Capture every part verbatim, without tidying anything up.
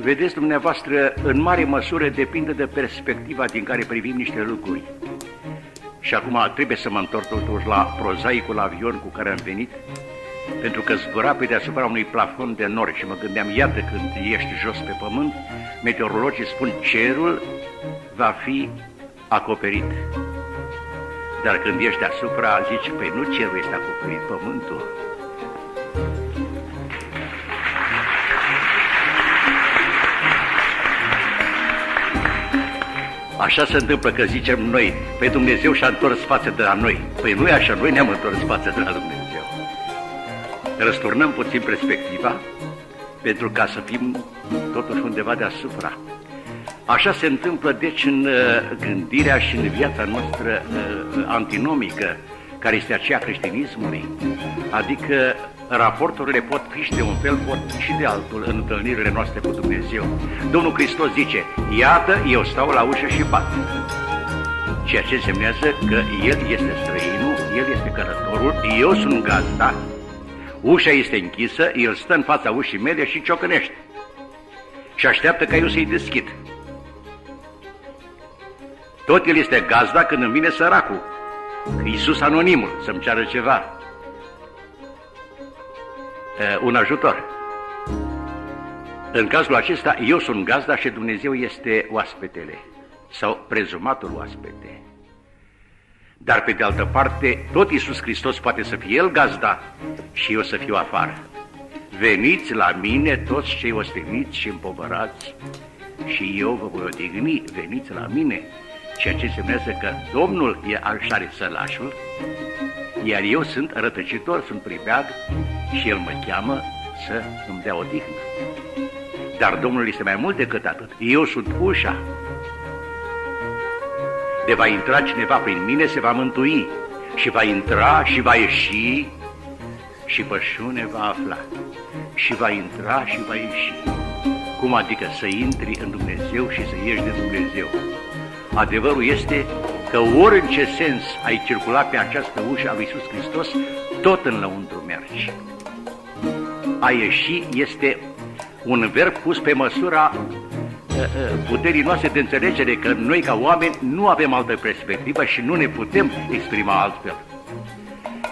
vedeți dumneavoastră, în mare măsură depinde de perspectiva din care privim niște lucruri. Și acum trebuie să mă întorc totuși la prozaicul avion cu care am venit, pentru că zbura pe deasupra unui plafon de nori și mă gândeam, iată, când ești jos pe pământ, meteorologii spun cerul va fi acoperit. Dar când ești deasupra, zici, păi nu cerul este acoperit, pământul. Așa se întâmplă că zicem noi, pe Dumnezeu și-a întors față de la noi. Păi nu e așa, noi ne-am întors față de la Dumnezeu. Răsturnăm puțin perspectiva, pentru ca să fim totuși undeva deasupra. Așa se întâmplă, deci, în gândirea și în viața noastră antinomică, care este aceea creștinismului, adică raporturile pot fi și de un fel, pot și de altul în întâlnirile noastre cu Dumnezeu. Domnul Hristos zice, iată, eu stau la ușă și bat, ceea ce semnează că El este străinul, El este călătorul, eu sunt gazda, ușa este închisă, El stă în fața ușii mele și ciocănește și așteaptă ca eu să-i deschid. Tot El este gazda când îmi vine săracul, Iisus anonimul, să-mi ceară ceva, un ajutor. În cazul acesta, eu sunt gazda și Dumnezeu este oaspetele sau prezumatul oaspete. Dar pe de altă parte, tot Iisus Hristos poate să fie El gazda și eu să fiu afară. Veniți la mine toți cei osteniți și împovărați și eu vă voi odigni, veniți la mine. Ceea ce semnează că Domnul e are sălașul, iar eu sunt rătăcitor, sunt pribeag și El mă cheamă să îmi dea odihnă. Dar Domnul este mai mult decât atât. Eu sunt ușa. De va intra cineva prin mine, se va mântui și va intra și va ieși și pășune va afla și va intra și va ieși. Cum adică să intri în Dumnezeu și să ieși de Dumnezeu? Adevărul este că ori în ce sens ai circula pe această ușă a lui Iisus Hristos, tot înăuntru mergi. A ieși este un verb pus pe măsura puterii noastre de înțelegere, că noi ca oameni nu avem altă perspectivă și nu ne putem exprima altfel.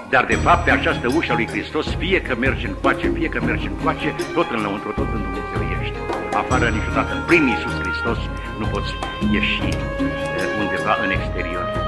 Dar de fapt pe această ușă a lui Hristos, fie că mergi încoace, fie că mergi încoace, tot înăuntru, tot în Dumnezeu ești. Afară niciodată, prin Iisus Hristos nu poți ieși undeva în exterior.